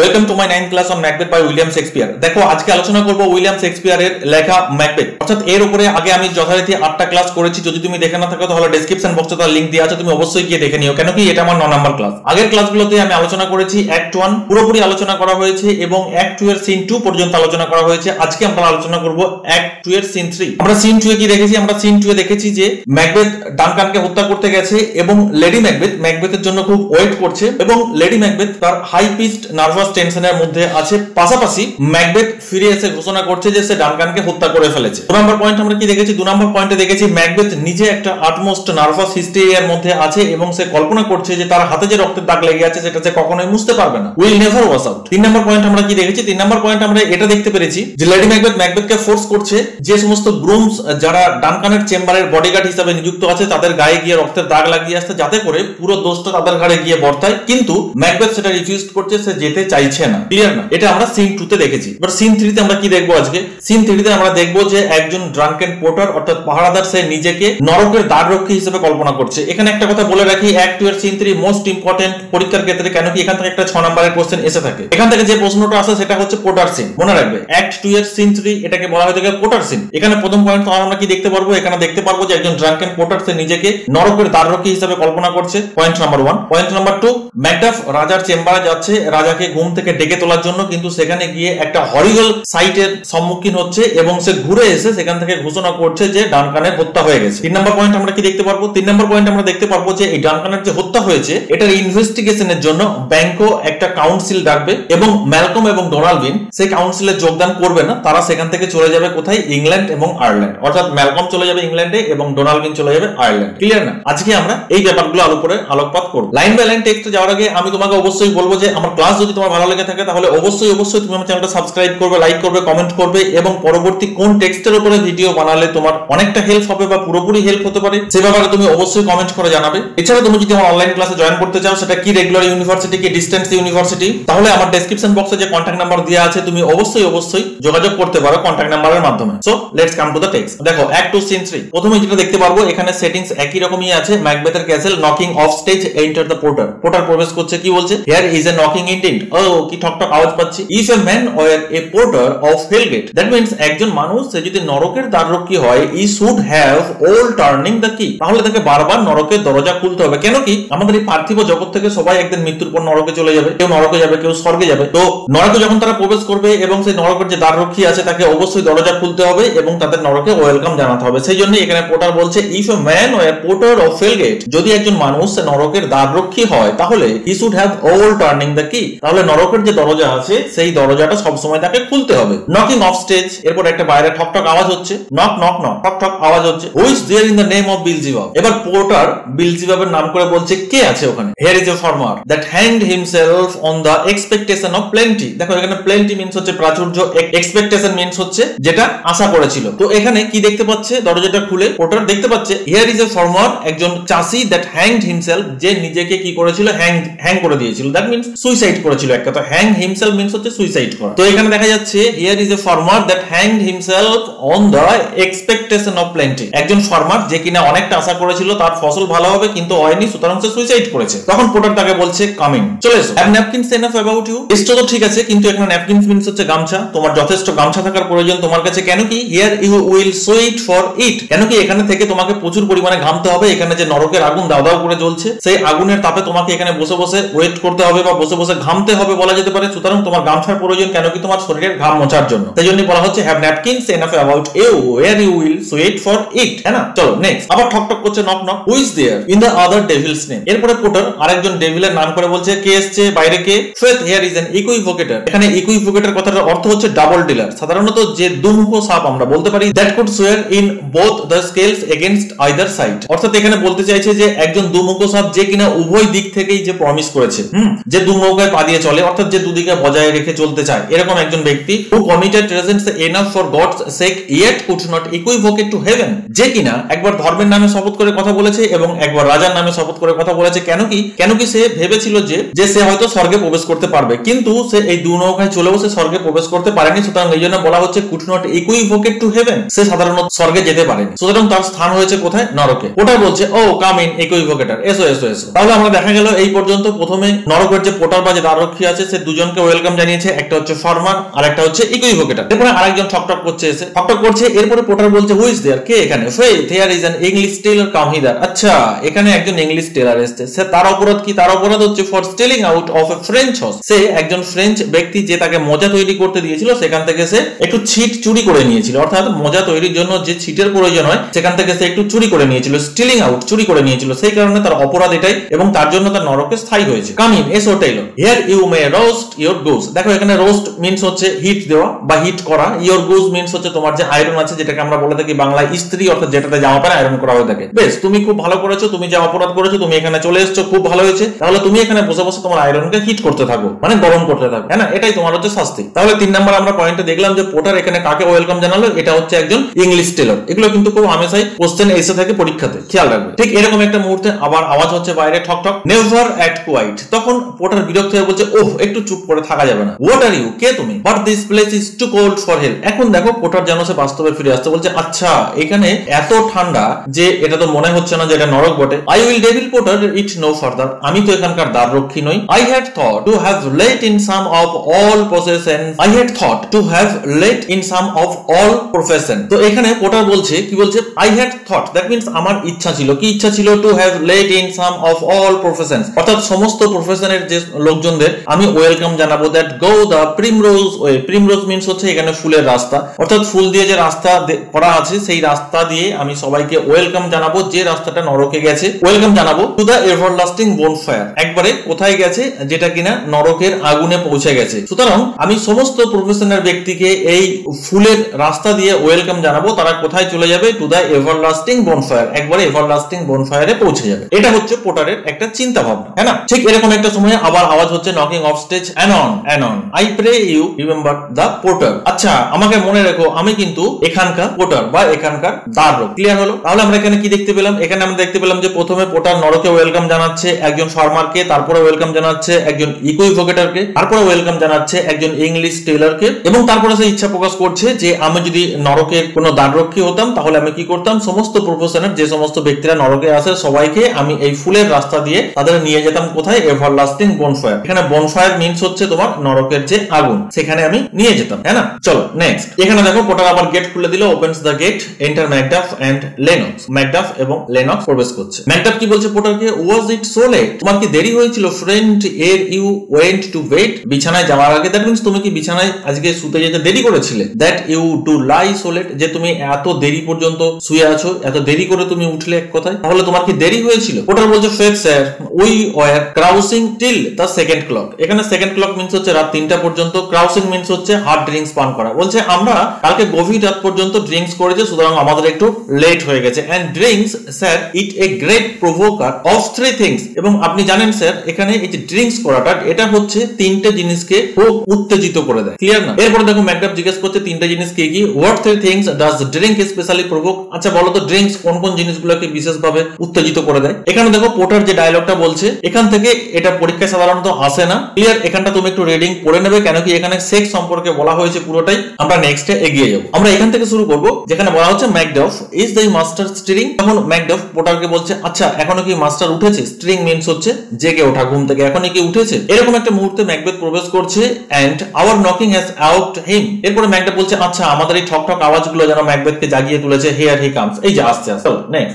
Welcome to my ninth class on Macbeth by William Shakespeare. देखो आज के आलोचना करब विलियम शेक्सपियर लेखा मैकबेथ अर्थात एर ऊपर आगे आमी यथारीति 8टा क्लास करेছি। যদি তুমি দেখে না থাকো তাহলে ডেসক্রিপশন বক্সে তার লিংক দেয়া আছে, তুমি অবশ্যই গিয়ে দেখে নিও। কেন কি এটা আমার 9 নম্বর ক্লাস। আগের ক্লাসগুলোতে আমি আলোচনা করেছি অ্যাক্ট 1 পুরোপুরি আলোচনা করা হয়েছে এবং অ্যাক্ট 2 এর সিন 2 পর্যন্ত আলোচনা করা হয়েছে। আজকে আমরা আলোচনা করব অ্যাক্ট 2 এর সিন 3। আমরা সিন 2 এ কি দেখেছি? আমরা সিন 2 এ দেখেছি যে ম্যাকবেথ ডানকানকে হত্যা করতে গেছে এবং লেডি ম্যাকবেথ ম্যাকবেথের জন্য খুব ওয়েট করছে এবং লেডি ম্যাকবেথ তার হাই পিচড নার্ভ টেনশনের মধ্যে আছে। পাশাপাশি ম্যাকবেথ ফিরে এসে ঘোষণা করছে যে সে ডানকানকে হত্যা করে ফেলেছে। 2 নম্বর পয়েন্ট আমরা কি দেখেছি? 2 নম্বর পয়েন্টে দেখেছি ম্যাকবেথ নিজে একটা আটমোস্ট নার্ভাস হিস্টেরিয়ার মধ্যে আছে এবং সে কল্পনা করছে যে তার হাতে যে রক্তের দাগ লেগে আছে সেটা সে কখনোই মুছতে পারবে না, will never wash out. 3 number point আমরা কি দেখেছি? 3 নম্বর পয়েন্ট আমরা এটা দেখতে পেরেছি যে লেডি ম্যাকবেথ ম্যাকবেথকে ফোর্স করছে যে সমস্ত গ্রুমস যারা ডানকানের চেম্বারের বডিগার্ড হিসেবে নিযুক্ত আছে তাদের গায়ে গিয়ে রক্তের দাগ লাগিয়ে আসতে, যাতে করে পুরো দোষটা তাদের ঘাড়ে গিয়ে বর্তায়, কিন্তু ম্যাকবেথ সেটা রিফিউজ করছে, সে যেতে চাইছে না, ক্লিয়ার না। এটা আমরা সিন 2 তে দেখেছি। এবার সিন 3 তে আমরা কি দেখব আজকে? সিন 3 তে আমরা দেখব যে একজন ড্রাঙ্কেন পোর্টার অর্থাৎ পাহারাদার সে নিজেকে নরকের দ্বাররক্ষী হিসেবে কল্পনা করছে। এখানে একটা কথা বলে রাখি, অ্যাক্ট 2 এর সিন 3 মোস্ট ইম্পর্টেন্ট পরীক্ষার ক্ষেত্রে। কেন কি এখান থেকে একটা 6 নম্বরের কোশ্চেন এসে থাকে, এখান থেকে যে প্রশ্নটা আসে সেটা হচ্ছে পোর্টার সিন, মনে রাখবে। অ্যাক্ট 2 এর সিন 3 এটাকে বলা হয় থাকে পোর্টার সিন। এখানে প্রথম পয়েন্ট আমরা কি দেখতে পারবো? এখানে দেখতে পারবো যে একজন ড্রাঙ্কেন পোর্টার সে নিজেকে নরকের দ্বাররক্ষী হিসেবে কল্পনা করছে, point number 1। Point number 2, Macduff রাজার চেম্বারে যাচ্ছে রাজাকে ঘুম থেকে ডেকে তোলার জন্য, কিন্তু সেখানে গিয়ে একটা হরিগল সাইটের সম্মুখীন হচ্ছে এবং সে ঘুরে এসে সেখান থেকে ঘোষণা করছে যে ডানকানের হত্যা হয়ে গেছে। 3 নম্বর পয়েন্ট আমরা কি দেখতে পারবো? 3 নম্বর পয়েন্ট আমরা দেখতে পারবো যে এই ডানকানের যে হত্যা হয়েছে এটার ইনভেস্টিগেশনের জন্য ব্যাংকো একটা কাউন্সিল ডাকবে এবং ম্যালকম এবং ডোনাল্ডবিন সেই কাউন্সিলে যোগদান করবে না, তারা সেখান থেকে চলে যাবে কোথায়? ইংল্যান্ড এবং আয়ারল্যান্ড, অর্থাৎ ম্যালকম চলে যাবে ইংল্যান্ডে এবং ডোনাল্ডবিন চলে যাবে আয়ারল্যান্ড, ক্লিয়ার না। আজকে আমরা এই ব্যাপারগুলো উপরে আলোকপাত করব। লাইন বাই লাইন টেক্সটে যাওয়ার আগে আমি তোমাকে অবশ্যই বলবো যে আমার ক্লাস যদি তোমার ভালো লাগে থাকে তাহলে অবশ্যই তুমি আমার চ্যানেলটা সাবস্ক্রাইব করবে, লাইক করবে, কমেন্ট করবে এবং পরবর্তী কোন টেক্সটের উপরে ভিডিও বানালে তোমার অনেকটা হেল্প হবে বা পুরোপুরি হেল্প হতে পারে সে ব্যাপারে তুমি অবশ্যই কমেন্ট করে জানাবে। এছাড়া তুমি যদি আমার অনলাইন ক্লাসে জয়েন করতে চাও, সেটা কি রেগুলার ইউনিভার্সিটি কি ডিসটেন্স ইউনিভার্সিটি, তাহলে আমার ডেসক্রিপশন বক্সে যে কন্টাক্ট নাম্বার দেওয়া আছে তুমি অবশ্যই যোগাযোগ করতে পারো কন্টাক্ট নাম্বারের মাধ্যমে। So let's come to the text. দেখো অ্যাক্ট 2 সিন 3 প্রথমে যেটা দেখতে পারবো এখানে সেটিংস একই রকমই আছে। ম্যাকবেথের castle, knocking off stage, enter the porter. Porter প্রবেশ করছে, কি বলছে? Here is a knocking indeed. ও কি ঠকঠক আওয়াজ পাচ্ছি। If a man were a porter of hell gate, that means একজন মানুষ সে যদি নরকের দ্বাররক্ষী হয়, he should have all turning the key, তাহলে তাকে বারবার নরকের দরজা খুলতে হবে। কেন কি আমাদের এই পার্থিব জগৎ থেকে সবাই একদিন মৃত্যুর পর নরকে চলে যাবে, কেউ নরকে যাবে, কেউ স্বর্গে যাবে। তো নরকে যখন তারা প্রবেশ করবে এবং সেই নরকের যে দ্বাররক্ষী আছে তাকে অবশ্যই দরজা খুলতে হবে এবং তাদের নরকে ওয়েলকাম জানাতে হবে। সেই জন্য এখানে পোর্টার বলছে if a man were porter of hell gate, যদি একজন মানুষ সে নরকের দ্বাররক্ষী হয় তাহলে he should have all turning the key, তাহলে নরকের যে দরজা আছে সেই দরজাটা সবসময় তাকে খুলতে হবে। নকিং অফ স্টেজ, এরপর একটা বাইরে ঠকঠক আওয়াজ হচ্ছে, নক নক নক ঠকঠক আওয়াজ হচ্ছে। Who's there in the name of Beelzebub, এবার পোর্টার বিলজিবাবের নাম করে বলছে কে আছে ওখানে। Here is a farmer that hanged himself on the expectation of plenty. দেখো এখানে প্লেন্টি মিন্স হচ্ছে প্রাচুর্য, এক্সপেকটেশন মিন্স হচ্ছে যেটা আশা করেছিল। তো এখানে কি দেখতে পাচ্ছে? দরজাটা খুলে পোর্টার দেখতে পাচ্ছে হিয়ার ইজ এ ফার্মার, একজন চাষী, দ্যাট হ্যাংড হিমসেলফ, যে নিজেকে কি করেছিল হ্যাং করে দিয়েছিল, দ্যাট মিন্স সুইসাইড করেছিল। একটা তো হ্যাং হিমসেলফ মিন্স হচ্ছে সুইসাইড করা। তো এখানে দেখা যাচ্ছে here is a farmer that hanged himself on the expectation of plenty, একজন ফার্মার যে কিনা অনেকটা আশা করেছিল তার ফসল ভালো হবে কিন্তু হয়নি, সুতরাং সে সুইসাইড করেছে। তখন পোর্টার তাকে বলছে কামিং, চলে এসো। Have napkins enough about you, এসো। তো ঠিক আছে, কিন্তু এখানে ন্যাপকিনস মিন্স হচ্ছে গামছা, তোমার যথেষ্ট গামছা থাকার প্রয়োজন তোমার কাছে। কেন কি here you will sweat for it, কেন কি এখানে থেকে তোমাকে প্রচুর পরিমাণে ঘামতে হবে। এখানে যে নরকের আগুন দাও দাও করে জ্বলছে সেই আগুনের তাপে তোমাকে এখানে বসে বসে ওয়েট করতে হবে বা বসে বসে ঘামতে হবে বলা যেতে পারে, সুতরাং তোমার গামছার প্রয়োজন, কেন কি তোমার শরীরের ঘাম মোছার জন্য। সেই জন্য বলা হচ্ছে have napkins enough about you wire you will sweat for it, হ্যাঁ না। চলো নেক্সট, আবার ঠক ঠক করছে, knock knock. Who is there in the other Devil's name, এরপরে পোর্টার আরেকজন ডেভিলের নাম করে বলছে কে এসছে বাইরে, কে। Faith here is an equivocator, এখানে ইকুইভোকেটর কথাটার অর্থ হচ্ছে ডাবল ডিলার, সাধারণত যে দুমুখো সাপ আমরা বলতে পারি, that could swear in both the scales against either side, অর্থাৎ এখানে বলতে চাইছে যে একজন দুমুখো সাপ যে কিনা উভয় দিক থেকেই যে প্রমিস করেছে, যে দুমুখায় পা দিয়ে চলে, অর্থাৎ যে দুদিকে বজায় রেখে চলতে চায়, এরকম একজন ব্যক্তি who committed treasons enough for God's sake yet could not equivocate to heaven, যে কিনা একবার ধর্মের নামে শপথ করে কথা বলেছে এবং একবার রাজার নামে শপথ করে কথা বলেছে। কেন কি সে ভেবেছিল যে সে হয়তো স্বর্গে প্রবেশ করতে পারবে, কিন্তু সে এই দুনৌকায় চলেও সে স্বর্গে প্রবেশ করতে পারেনি, সুতরাং এই জন্য বলা হচ্ছে could not equivocate to heaven, সে সাধারণত স্বর্গে যেতে পারেনি, সুতরাং তার স্থান হয়েছে কোথায়? নরকে। ওটা বলছে ও কাম ইন ইকুইভোকেটর, এসো এসো এসো। তাহলে আমরা দেখা গেল এই পর্যন্ত প্রথমে নরকের যে পোর্টার বা যে দ্বাররক্ষী কি আছে সে দুজনকে ওয়েলকাম জানিয়েছে, একটা হচ্ছে ফরমান আর একটা হচ্ছে ইকুইভোকেটর। এরপরে আরেকজন ঠকঠক করছে, এসে ঠকঠক করছে। এরপরে পোটার বলছে হু ইজ देयर, কে এখানে? সেই there is an English tailor come here. আচ্ছা এখানে একজন ইংলিশ টেলার এসেছে, সে তার অপরাধ কি? তার অপরাধ হচ্ছে for stealing out of a French horse. সে একজন ফ্রেঞ্চ ব্যক্তি যে তাকে মজা তৈরি করতে দিয়েছিল সেখান থেকে সে একটু ছিট চুরি করে নিয়েছিল, অর্থাৎ মজা তৈরির জন্য যে ছিটের প্রয়োজন হয় সেখান থেকে সে একটু চুরি করে নিয়েছিল, স্টিলিং আউট চুরি করে নিয়েছিল। সেই কারণে তার অপরাধ এটাই এবং তার জন্য তার নরকে স্থায়ী হয়েছে। কাম ইন এসো tailor, here you may roast your goose. দেখো এখানে রোস্ট মিন্স হচ্ছে হিট দেওয়া বা হিট করা, ইওর গোজ মিন্স হচ্ছে তোমার যে আয়রন আছে, যেটাকে আমরা বলে থাকি বাংলায় ইস্ত্রি, অর্থাৎ যেটাতে জামা প্যান্ট আয়রন করা হয়ে থাকে। বেশ, তুমি খুব ভালো করেছো, তুমি যা অপরাধ করেছো তুমি এখানে চলে এসছো, খুব ভালো হয়েছে। তাহলে তুমি এখানে বসে বসে তোমার আয়রনকে হিট করতে থাকো, মানে গরম করতে থাকো, হ্যাঁ না, এটাই তোমার হচ্ছে শাস্তি। তাহলে ৩ নম্বর আমরা পয়েন্টে দেখলাম যে পোটার এখানে কাকে ওয়েলকাম জানালো, এটা হচ্ছে একজন ইংলিশ টেলার। এগুলো কিন্তু খুব হামেশাই কোশ্চেন এসে থাকে পরীক্ষাতে, খেয়াল রাখবে। ঠিক এরকম একটা মুহূর্তে আবার আওয়াজ হচ্ছে বাইরে ঠক ঠক, নেভার অ্যাট কোয়াইট। তখন পোটার বিরক্ত হয়ে বলছে ওহ একটু চুপ করে থাকা যাবে না, হোয়াট আর ইউ, কে তুমি? But this place is too cold for hell. এখন দেখো পোটার যেন সে বাস্তবে ফিরে আসতে বলছে, আচ্ছা এখানে এত ঠান্ডা যে এটা তো মনে হচ্ছে না যে এটা নরক বটে। I will devil porter it no further, আমি তো এখানকার দ্বার রক্ষী নই। I had thought to have let in some of all profession, I had thought to have let in some of all profession. তো এখানে পোটার বলছে কি বলছে, I had thought, that means আমার ইচ্ছা ছিল, কি ইচ্ছা ছিল? To have let in some of all profession, অর্থাৎ সমস্ত প্রফেশনের যে লোকজনদের আমি ওয়েলকাম জানাবো। That go the primrose way, primrose means হচ্ছে এখানে ফুলের রাস্তা, অর্থাৎ ফুল দিয়ে যে রাস্তা করা আছে সেই রাস্তা দিয়ে আমি সবাইকে ওয়েলকাম জানাবো, যে রাস্তাটা নরকে গেছে ওয়েলকাম জানাবো। টু দা এভারলাস্টিং বনফায়ার, একবারে কোথায় গেছে যেটা কিনা নরকের আগুনে পৌঁছে গেছে। সুতরাং আমি সমস্ত প্রফেশনের ব্যক্তিকে এই ফুলের রাস্তা দিয়ে ওয়েলকাম জানাবো, তারা কোথায় চলে যাবে? টু দা এভারলাস্টিং বনফায়ার, একবারে এভারলাস্টিং বনফায়ারে পৌঁছে যাবে। এটা হচ্ছে পোটারের একটা চিন্তা ভাবনা, হ্যাঁ না? ঠিক এরকম একটা সময় আবার আওয়াজ হচ্ছে knocking off stage, anon anon I pray you remember the porter. আচ্ছা আমাকে মনে রেখো আমি কিন্তু এখানকার পোটার বা এখানকার দ্বাররক্ষী। ক্লিয়ার হলো? তাহলে আমরা এখানে কি দেখতে পেলাম? এখানে আমরা দেখতে পেলাম যে প্রথমে পোটার নরকে ওয়েলকাম জানাচ্ছে একজন ফার্মারকে, তারপরে ওয়েলকাম জানাচ্ছে একজন ইকুইভোকেটরকে, তারপরে ওয়েলকাম জানাচ্ছে একজন ইংলিশ টেলারকে, এবং তারপরে সে ইচ্ছা প্রকাশ করছে যে আমি যদি নরকের কোনো দ্বাররক্ষী হতাম তাহলে আমি কি করতাম, সমস্ত প্রফেশনের যে সমস্ত ব্যক্তিরা নরকে আসে সবাইকে আমি এই ফুলের রাস্তা দিয়ে তাদের নিয়ে যেতাম কোথায়? Everlasting bonfire. এখানে বনফায়ার মিন্স হচ্ছে তোমার নরকের যে আগুন, সেখানে আমি নিয়ে যেতাম, হ্যাঁ না? চলো নেক্সট। এখানে দেখো পোটার আবার গেট খুলে দিল, opens the gate, enter Macduff and Lennox. Macduff এবং লেনক্স প্রবেশ করছে। ম্যাকডাফ কি বলছে পোটারকে? ওয়াজ ইট সো লেট, তোমার কি দেরি হয়েছিল ফ্রেন্ড? এর ইউ ওয়েন্ট টু বেড, বিছানায় যাওয়ার আগে, দ্যাট মিন্স তুমি কি বিছানায় আজকে শুতে যেতে দেরি করেছিলে? That you two lie so late, যে তুমি এত দেরি পর্যন্ত শুয়ে আছো, এত দেরি করে তুমি উঠলে এক কথায়, তাহলে তোমার কি দেরি হয়েছিল? পোটার বলছে faith sir, we were carousing till the second clock. এখানে সেকেন্ড ক্লক মিন্স হচ্ছে রাত ৩টা পর্যন্ত, ক্রাউসিং মিন্স হচ্ছে হার্ড ড্রিঙ্কস পান করা। বলছে আমরা কালকে গভীর রাত পর্যন্ত ড্রিঙ্কস করেছে, সুতরাং আমাদের একটু লেট হয়ে গেছে। And drinks sir it a great provoker of 3 things, এবং আপনি জানেন স্যার এখানে এই যে ড্রিঙ্কস করাটা এটা হচ্ছে 3টে জিনিসকে খুব উত্তেজিত করে দেয়, ক্লিয়ার না? এরপর দেখো ম্যাকডাফ জিজ্ঞেস করছে 3টে জিনিস কি কি, what 3 things does drink especially provoke. আচ্ছা বলো তো ড্রিঙ্কস কোন কোন জিনিসগুলোকে বিশেষভাবে উত্তেজিত করে দেয়। এখানে দেখো পোটার যে ডায়লগটা বলছে এখান থেকে এটা পরীক্ষায় সাধারণত আসে না, ক্লিয়ার? এখানটা তুমি একটু রিডিং পড়ে নেবে, কেন কি এখানে সেক্স সম্পর্কে বলা হয়েছে পুরোটাই। আমরা নেক্সটে এগিয়ে যাব, আমরা এখান থেকে শুরু করব যেখানে বলা হচ্ছে Macduff is the master stirring. তখন ম্যাকডাফ পোটারকে বলছে আচ্ছা এখনো কি মাস্টার উঠেছে? স্টিরিং মিন্স হচ্ছে জেগে ওঠা, ঘুম থেকে এখনই কি উঠেছে? এরকম একটা মুহূর্তে ম্যাকবেথ প্রবেশ করছে, and our knocking has out him. এরপরে ম্যাকডাফ বলছে আচ্ছা আমাদের এই ঠক ঠক আওয়াজগুলো যেন ম্যাকবেথকে জাগিয়ে তুলেছে, হিয়ার হি কামস, এই যে আসছে।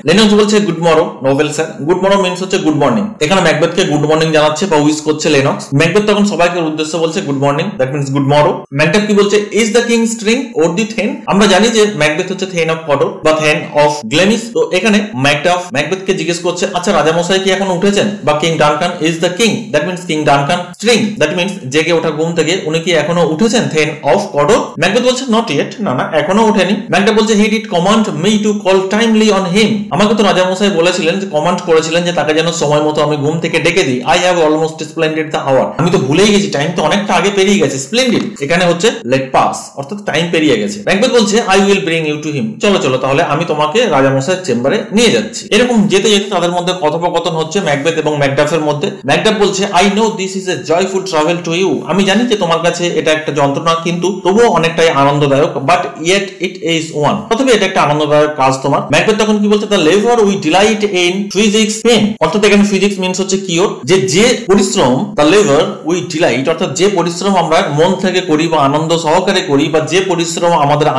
লেনক্স বলছে good morning noble sir, good morning means হচ্ছে গুড মর্নিং। এখানে ম্যাকবেথকে গুড মর্নিং জানাচ্ছে বা উইশ করছে লেনক্স। ম্যাকবেথ তখন সবাইকে উদ্দেশ্য বলছে good morning, that means good morning. Macduff কি বলছে? Is the king stirring or the thane. আমরা জানি যে ম্যাকবেথ হচ্ছে থেন অফ ফটো বা থেন অফ গ্লেমিস। তো এখানে ম্যাকডাফ ম্যাকবেথকে জিজ্ঞেস করছে আচ্ছা রাজামশাই কি এখন উঠেছেন, বা king Duncan is the king, that means king Duncan stirring, that means জেগে ওঠা ঘুম থেকে, উনি কি এখনো উঠেছেন থেন অফ ফটো? ম্যাকবেথ বলছে নট ইয়েট, না না এখনো উঠেনি। ম্যাকডাফ বলছে he did command me to call timely on him. আমাকে তো রাজামশাই বলেছিলেন, যে কমান্ড করেছিলেন যে তাকে যেন সময় মতো আমি ঘুম থেকে ডেকে দিই। I have almost splendid the hour, আমি তো ভুলেই গেছি, টাইম তো অনেকটা আগে পেরিয়ে গেছে। স্প্লেন্ডেড এখানে হচ্ছে লেট পাস, অর্থাৎ টাইম পেরিয়ে গেছে। ম্যাকবেথ বলছে I will bring you to him, চলো চলো তাহলে আমি তোমাকে রাজামশাইয়ের চেম্বারে নিয়ে যাচ্ছি। এরকম যেতে যেতে তাদের মধ্যে কথোপকথন হচ্ছে ম্যাকবেথ এবং ম্যাকডাফের মধ্যে। ম্যাকডাফ বলছে I know this is a joyful travel to you, আমি জানি যে তোমার কাছে এটা একটা যন্ত্রণা, কিন্তু তবুও অনেকটাই আনন্দদায়ক, but yet it is one, তবে এটা একটা আনন্দদায়ক কাজ তোমার। ম্যাকবেথ তখন কি বলছে? The labour we delight in physics pain, অর্থাৎ এখানে ফিজিক্স মিন্স হচ্ছে কিওর, যে পরিশ্রম, দ্য লেবার চেম্বারের দরজার